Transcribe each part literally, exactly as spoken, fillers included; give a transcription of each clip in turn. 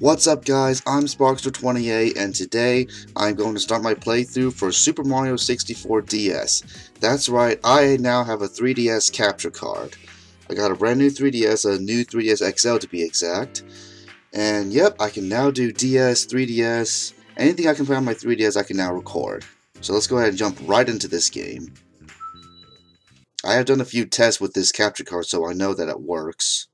What's up guys, I'm Sparkster twenty-eight and today I'm going to start my playthrough for Super Mario sixty-four D S. That's right, I now have a three D S capture card. I got a brand new three D S, a new three D S X L to be exact. And yep, I can now do D S, three D S, anything I can play on my three D S I can now record. So let's go ahead and jump right into this game. I have done a few tests with this capture card so I know that it works.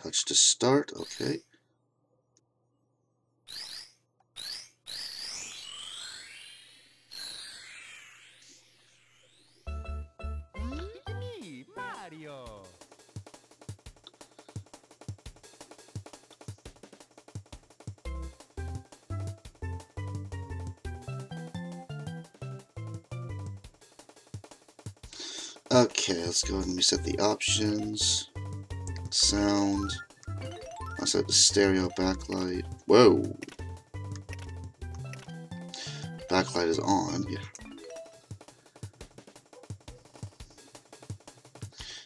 Touch to start, okay. Me, Mario. Okay, let's go ahead and reset the options. Sound. I set the stereo backlight. Whoa. Backlight is on, yeah.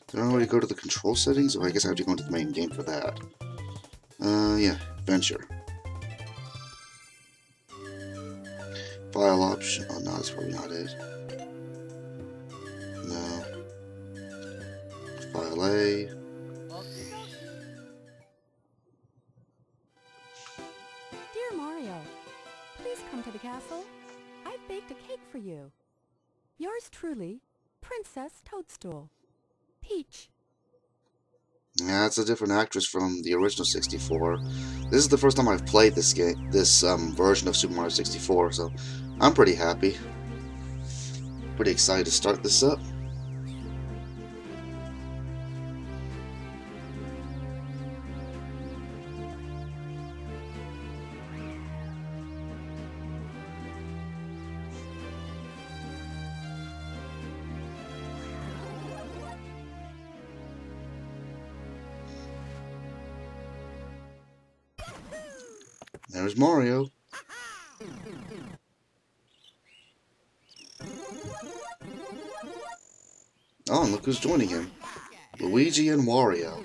Did I already go to the control settings? Or I guess I have to go into the main game for that. Uh yeah, adventure. File option. Oh no, that's probably not it. No. File A. For you. Yours truly, Princess Toadstool. Peach. Yeah, it's a different actress from the original sixty-four. This is the first time I've played this game, this um, version of Super Mario sixty-four, so I'm pretty happy. Pretty excited to start this up. There's Mario. Oh, and look who's joining him. Luigi and Wario.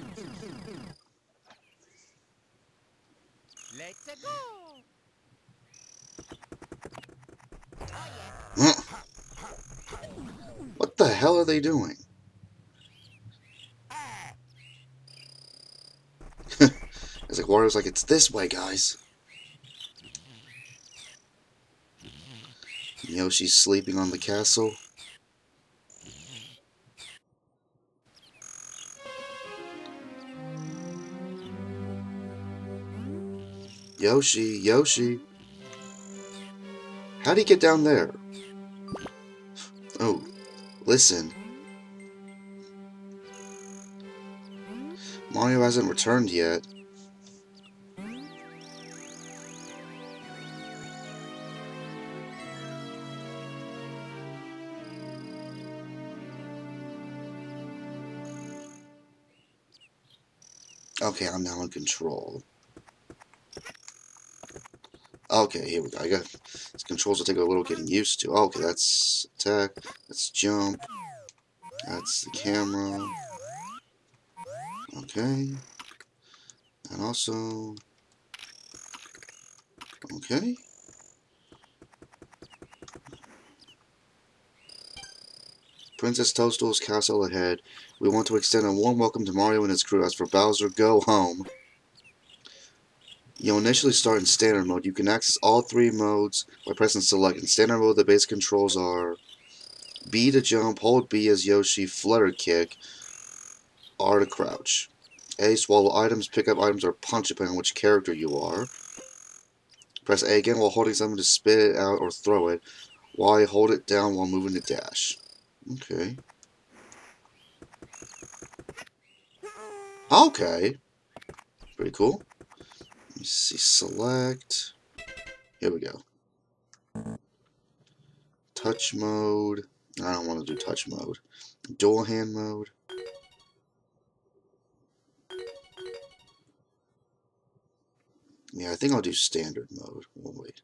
Let's go. What the hell are they doing? It's like Wario's like, it's this way, guys. Yoshi's sleeping on the castle. Yoshi, Yoshi. How'd he get down there? Oh, listen. Mario hasn't returned yet. Okay, I'm now in control. Okay, here we go. I got these controls will take a little getting used to. Okay, that's attack. That's jump. That's the camera. Okay. And also. Okay. Princess Toadstool's castle ahead. We want to extend a warm welcome to Mario and his crew. As for Bowser, go home. You'll initially start in standard mode. You can access all three modes by pressing select. In standard mode, the basic controls are B to jump, hold B as Yoshi, flutter kick, R to crouch. A, swallow items, pick up items, or punch depending on which character you are. Press A again while holding something to spit it out or throw it. Y, hold it down while moving to dash. Okay. Okay. Pretty cool. Let me see. Select. Here we go. Touch mode. I don't want to do touch mode. Dual hand mode. Yeah, I think I'll do standard mode. We'll wait.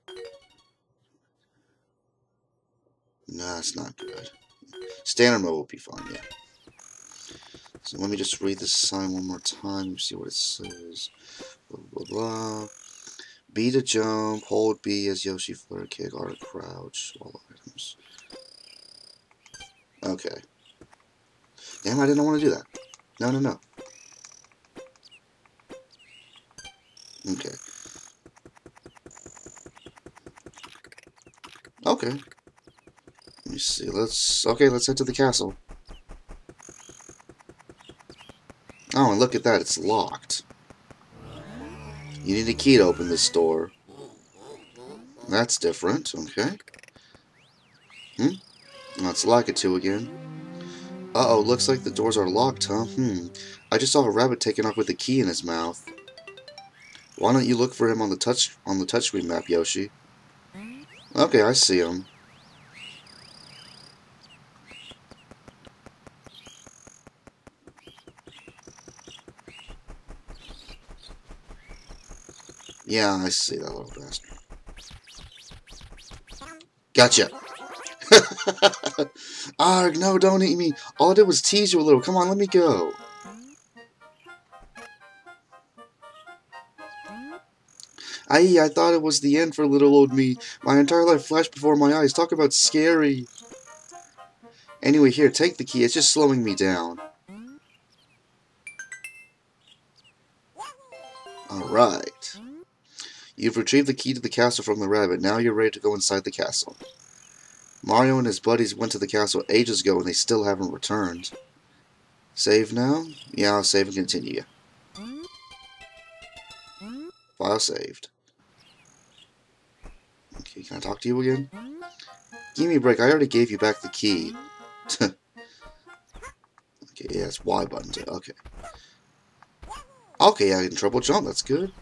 Nah, that's not good. Standard mode will be fine, yeah. So let me just read this sign one more time and see what it says. Blah, blah, blah. B to jump, hold B as Yoshi flare kick, R to crouch, all items. Okay. Damn, I didn't want to do that. No, no, no. Okay. Okay. Let me see. Let's. Okay, let's head to the castle. Oh, and look at that. It's locked. You need a key to open this door. That's different. Okay. Hmm? Let's lock it to again. Uh-oh, looks like the doors are locked, huh? Hmm. I just saw a rabbit taken off with a key in his mouth. Why don't you look for him on the touch on the touchscreen map, Yoshi? Okay, I see him. Yeah, I see that little bastard. Gotcha! Arg, no, don't eat me! All I did was tease you a little. Come on, let me go. Aye, I thought it was the end for little old me. My entire life flashed before my eyes. Talk about scary. Anyway, here, take the key. It's just slowing me down. Alright. You've retrieved the key to the castle from the rabbit. Now you're ready to go inside the castle. Mario and his buddies went to the castle ages ago and they still haven't returned. Save now? Yeah, I'll save and continue. File saved. Okay, can I talk to you again? Give me a break, I already gave you back the key. Okay, yeah, it's Y button too, okay. Okay, I can trouble jump, that's good.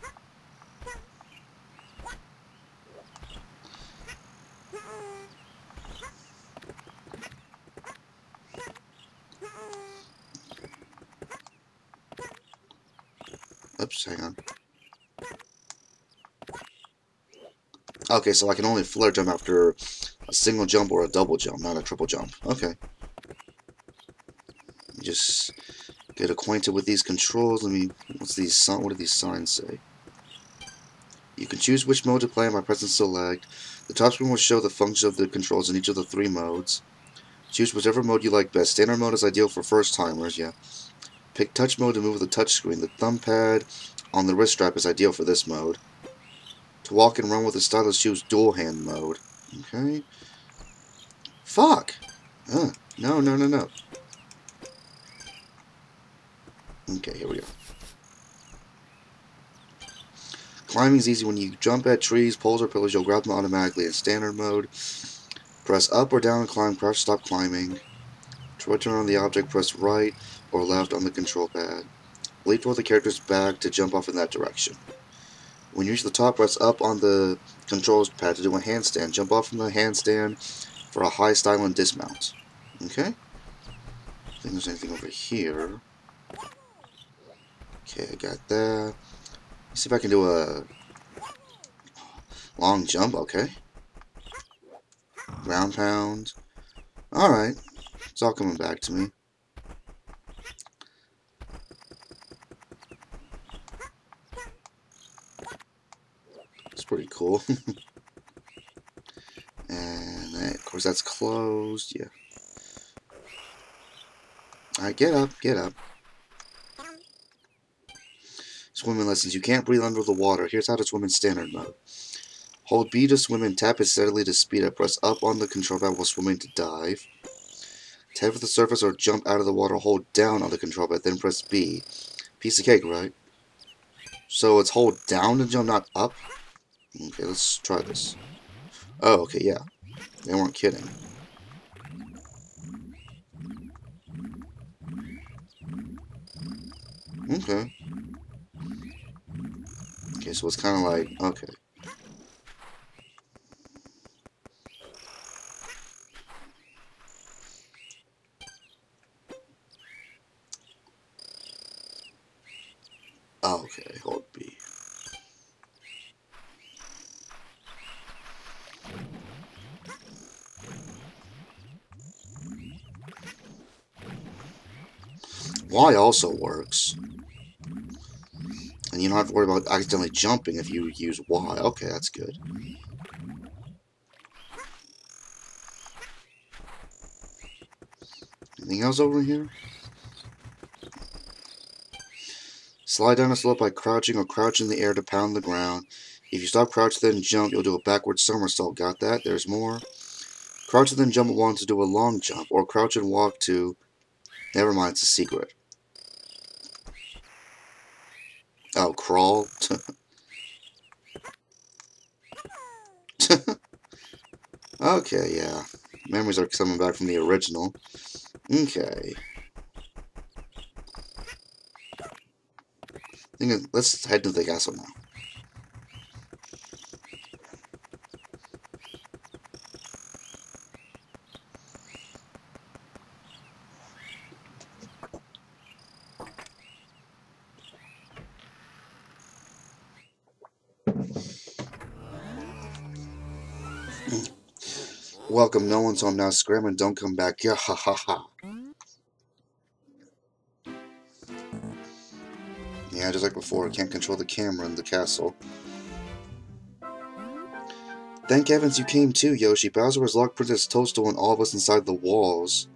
Oops, hang on. Okay, so I can only flare jump after a single jump or a double jump, not a triple jump. Okay. Just get acquainted with these controls. Let me. What's these? What do these signs say? You can choose which mode to play by pressing select. The top screen will show the functions of the controls in each of the three modes. Choose whichever mode you like best. Standard mode is ideal for first timers. Yeah. Pick touch mode to move the touch screen. The thumb pad on the wrist strap is ideal for this mode. To walk and run with a stylus, choose dual hand mode. Okay. Fuck! Uh, no, no, no, no. Okay, here we go. Climbing's easy. When you jump at trees, poles, or pillars, you'll grab them automatically. In standard mode, press up or down to climb, crouch, stop climbing. To return on the object, press right or left on the control pad. Leap toward the character's back to jump off in that direction. When you reach the top, press up on the controls pad to do a handstand. Jump off from the handstand for a high style and dismount. Okay? I think there's anything over here. Okay, I got that. Let's see if I can do a long jump. Okay. Ground pound. Alright. It's all coming back to me. Pretty cool. And that, of course that's closed, yeah. Alright, get up, get up. Swimming lessons. You can't breathe under the water. Here's how to swim in standard mode. Hold B to swim and tap it steadily to speed up. Press up on the control pad while swimming to dive. To head for the surface or jump out of the water, hold down on the control pad, then press B. Piece of cake, right? So it's hold down and jump, not up? Okay, let's try this. Oh, okay, yeah. They weren't kidding. Okay. Okay, so it's kind of like, okay. Okay, hold B. Y also works. And you don't have to worry about accidentally jumping if you use Y. Okay, that's good. Anything else over here? Slide down a slope by crouching or crouch in the air to pound the ground. If you stop crouched then jump, you'll do a backward somersault. Got that? There's more. Crouch and then jump at once to do a long jump, or crouch and walk to... Never mind, it's a secret. Oh, crawl? Okay, yeah. Memories are coming back from the original. Okay. I think let's head to the castle now. Welcome, no one's home now. Scram and don't come back. Yeah, ha ha ha. Yeah, just like before, I can't control the camera in the castle. Thank heavens you came too, Yoshi. Bowser has locked Princess Toadstool and all of us inside the walls.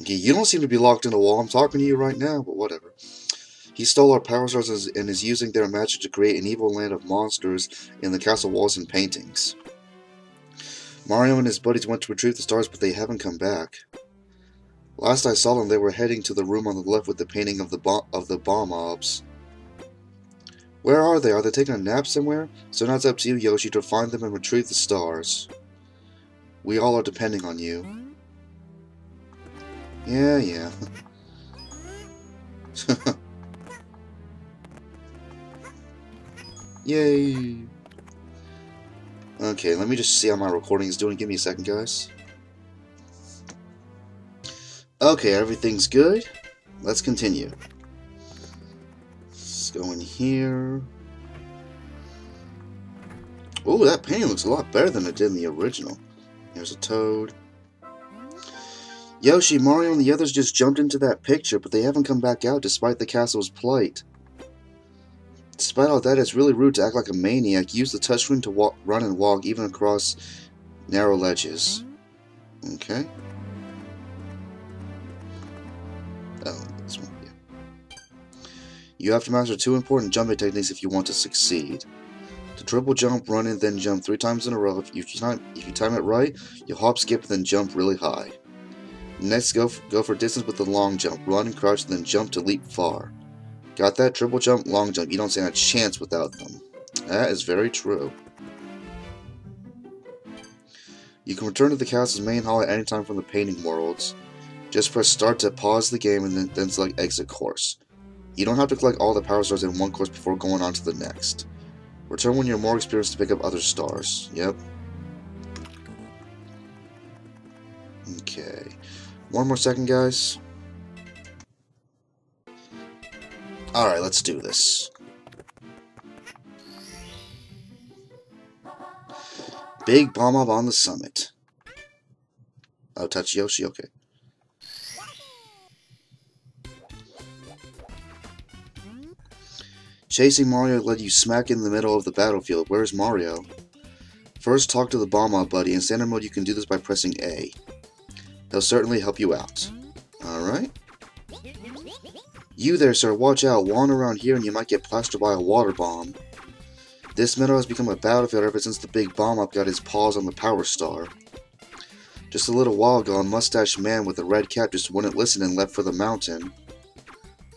Okay, you don't seem to be locked in a wall. I'm talking to you right now, but whatever. He stole our power stars and is using their magic to create an evil land of monsters in the castle walls and paintings. Mario and his buddies went to retrieve the stars, but they haven't come back. Last I saw them, they were heading to the room on the left with the painting of the bo of the Bob-ombs. Where are they? Are they taking a nap somewhere? So now it's up to you, Yoshi, to find them and retrieve the stars. We all are depending on you. Yeah, yeah. Yay! Okay, let me just see how my recording is doing. Give me a second, guys. Okay, everything's good. Let's continue. Let's go in here. Ooh, that painting looks a lot better than it did in the original. There's a toad. Yoshi, Mario, and the others just jumped into that picture, but they haven't come back out despite the castle's plight. Despite all that, it's really rude to act like a maniac. Use the touchscreen to walk, run and walk, even across narrow ledges. Okay. Oh, this one, yeah. You have to master two important jumping techniques if you want to succeed. To triple jump, run, and then jump three times in a row. If you time, if you time it right, you'll hop, skip, and then jump really high. Next, go for, go for distance with the long jump. Run and crouch, and then jump to leap far. Got that? Triple jump, long jump. You don't stand a chance without them. That is very true. You can return to the castle's main hall at any time from the painting worlds. Just press start to pause the game and then, then select exit course. You don't have to collect all the power stars in one course before going on to the next. Return when you're more experienced to pick up other stars. Yep. Okay. One more second, guys. Alright, let's do this. Big Bob-omb on the summit. Oh, touch Yoshi, okay. Chasing Mario led you smack in the middle of the battlefield. Where's Mario? First, talk to the Bob-omb buddy. In standard mode, you can do this by pressing A. They'll certainly help you out. Alright. You there, sir, watch out. Wander around here and you might get plastered by a water bomb. This meadow has become a battlefield ever since the Big Bob-omb got his paws on the Power Star. Just a little while ago, a mustached man with a red cap just wouldn't listen and left for the mountain.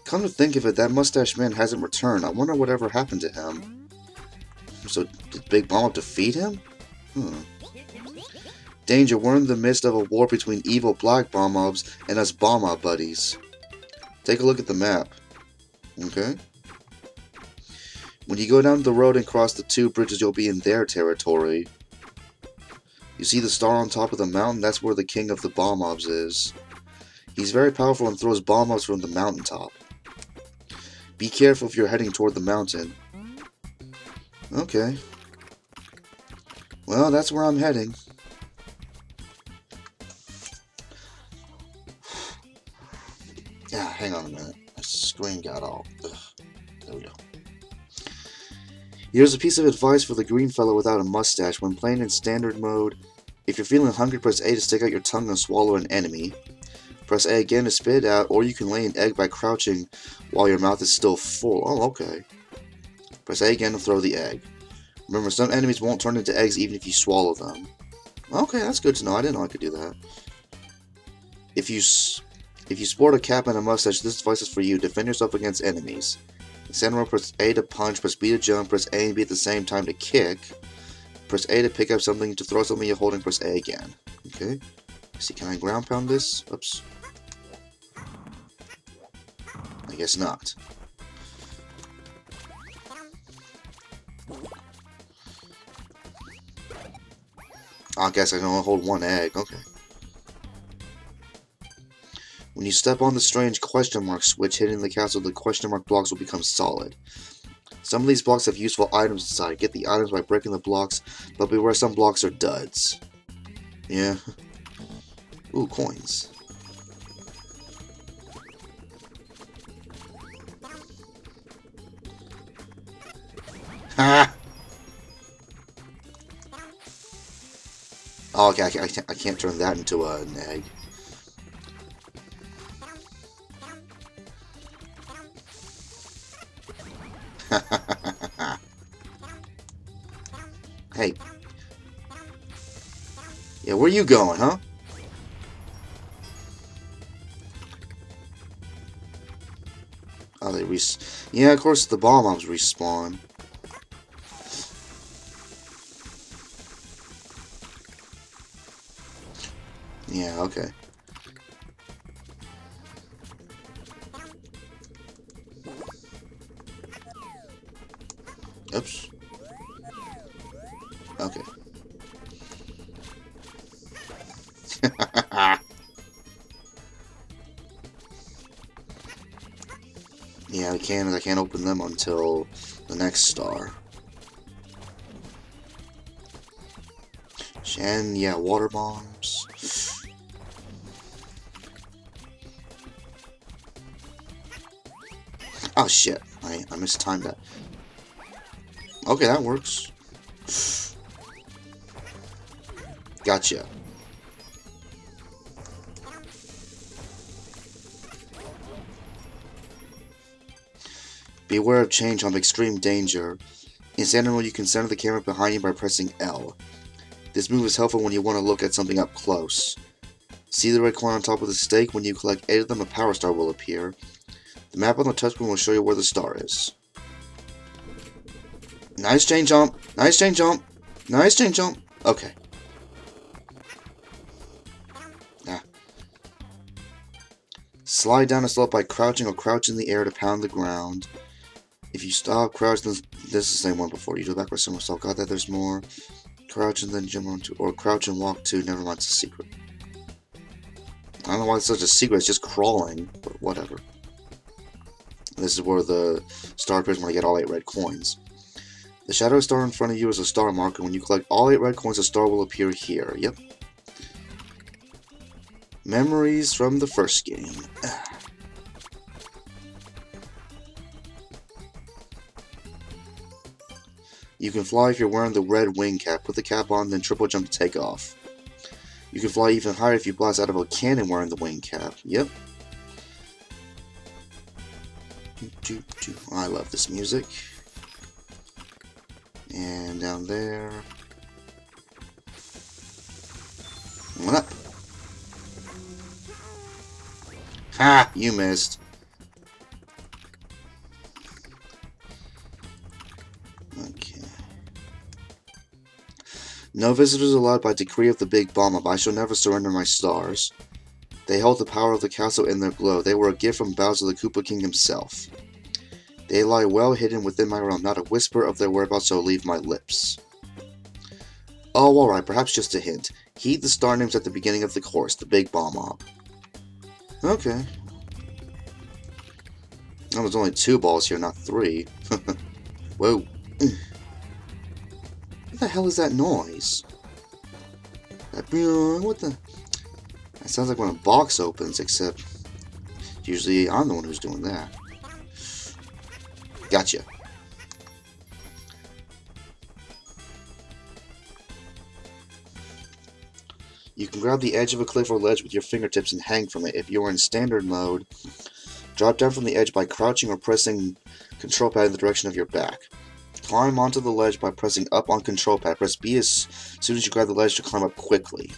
Come to think of it, that mustached man hasn't returned. I wonder whatever happened to him. So, did Big Bob-omb defeat him? Hmm. Danger, we're in the midst of a war between evil black Bob-ombs and us Bob-omb buddies. Take a look at the map. Okay. When you go down the road and cross the two bridges, you'll be in their territory. You see the star on top of the mountain? That's where the king of the Bob-ombs is. He's very powerful and throws Bob-ombs from the mountaintop. Be careful if you're heading toward the mountain. Okay. Well, that's where I'm heading. Yeah, hang on a minute. My screen got all... Ugh. There we go. Here's a piece of advice for the green fellow without a mustache. When playing in standard mode, if you're feeling hungry, press A to stick out your tongue and swallow an enemy. Press A again to spit it out, or you can lay an egg by crouching while your mouth is still full. Oh, okay. Press A again to throw the egg. Remember, some enemies won't turn into eggs even if you swallow them. Okay, that's good to know. I didn't know I could do that. If you s if you sport a cap and a mustache, this device is for you. Defend yourself against enemies. In Samurai, press A to punch, press B to jump, press A and B at the same time to kick. Press A to pick up something, to throw something you're holding, press A again. Okay. Let's see, can I ground pound this? Oops. I guess not. I guess I can only hold one egg, okay. When you step on the strange question mark switch hidden in the castle, the question mark blocks will become solid. Some of these blocks have useful items inside. Get the items by breaking the blocks, but beware, some blocks are duds. Yeah. Ooh, coins. Ha! Oh, okay, I can't, I can't turn that into a, an egg. Hey. Yeah, where are you going, huh? Oh, they res- Yeah, of course the Bob-ombs respawn. Yeah, okay. Oops. Okay. Yeah, I can't, I can't open them until the next star. And yeah, water bombs. Oh shit, I, I mistimed that. Okay, that works. Gotcha. Beware of Chain Chomp, extreme danger. In standard mode, you can center the camera behind you by pressing L. This move is helpful when you want to look at something up close. See the red coin on top of the stake? When you collect eight of them, a power star will appear. The map on the touchscreen will show you where the star is. Nice Chain Chomp! Nice Chain Chomp! Nice Chain Chomp! Okay. Ah. Slide down a slope by crouching or crouch in the air to pound the ground. If you stop, crouch, then this is the same one before. You do backwards somersault. Got that, there's more. Crouch and then jump on two, or crouch and walk two. Never mind, it's a secret. I don't know why it's such a secret, it's just crawling, but whatever. This is where the star appears when I get all eight red coins. The shadow star in front of you is a star marker. When you collect all eight red coins, a star will appear here. Yep. Memories from the first game. You can fly if you're wearing the red wing cap. Put the cap on, then triple jump to take off. You can fly even higher if you blast out of a cannon wearing the wing cap. Yep. I love this music. And down there. One up. Ha! You missed. Okay. No visitors allowed by decree of the Big Bob-omb. I shall never surrender my stars. They hold the power of the castle in their glow. They were a gift from Bowser the Koopa King himself. They lie well hidden within my realm. Not a whisper of their whereabouts shall leave my lips. Oh, alright, perhaps just a hint. Heed the star names at the beginning of the course. The Big Bob-omb. Okay. Oh, there's only two balls here, not three. Whoa. What the hell is that noise? That, what the... It sounds like when a box opens, except Usually I'm the one who's doing that. Gotcha. You can grab the edge of a cliff or ledge with your fingertips and hang from it. If you are in standard mode, drop down from the edge by crouching or pressing control pad in the direction of your back. Climb onto the ledge by pressing up on control pad. Press B as soon as you grab the ledge to climb up quickly.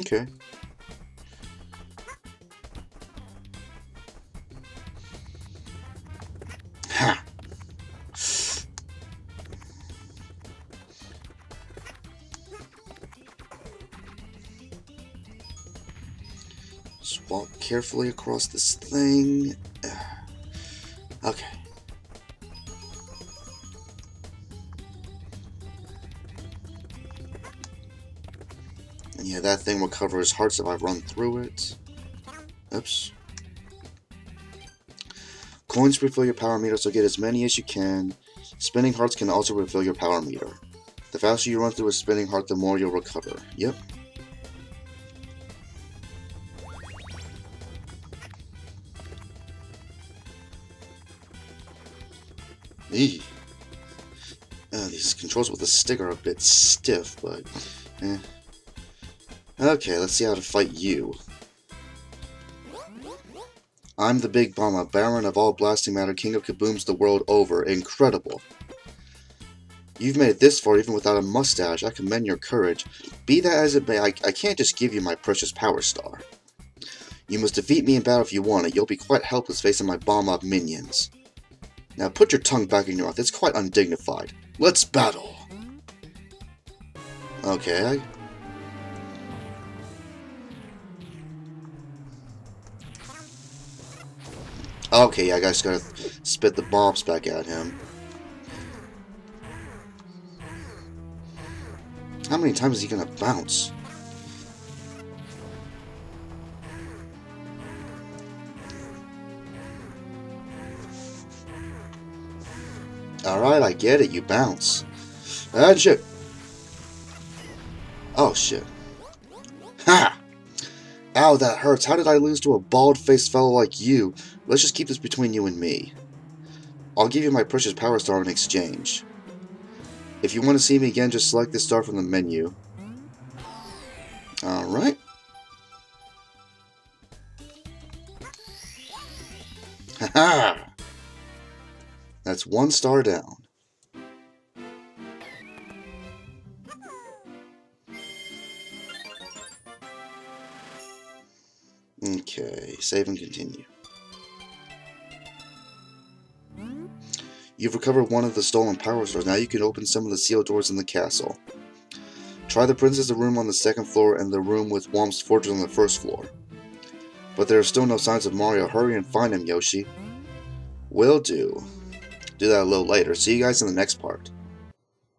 Okay. Ha! Just walk carefully across this thing. Okay. Yeah, that thing will cover his hearts if I run through it. Oops. Coins refill your power meter, so get as many as you can. Spinning hearts can also refill your power meter. The faster you run through a spinning heart, the more you'll recover. Yep. Eee. Uh, these controls with the stick are a bit stiff, but... Eh. Okay, let's see how to fight you. I'm the Big Bob-omb, Baron of all blasting matter, King of Kabooms the world over. Incredible. You've made it this far even without a mustache. I commend your courage. Be that as it may, I, I can't just give you my precious power star. You must defeat me in battle if you want it. You'll be quite helpless facing my Bob-omb minions. Now put your tongue back in your mouth. It's quite undignified. Let's battle. Okay, I... Okay, yeah, I just gotta spit the bombs back at him. How many times is he gonna bounce? Alright, I get it, you bounce. Ah, shit. Oh, shit. Ha! Ow, that hurts. How did I lose to a bald-faced fellow like you? Let's just keep this between you and me. I'll give you my precious power star in exchange. If you want to see me again, just select this star from the menu. Alright. Haha! That's one star down. Okay, save and continue. You've recovered one of the stolen power stores. Now you can open some of the sealed doors in the castle. Try the princess' room on the second floor and the room with Whomp's Fortress on the first floor. But there are still no signs of Mario. Hurry and find him, Yoshi. Will do. Do that a little later. See you guys in the next part.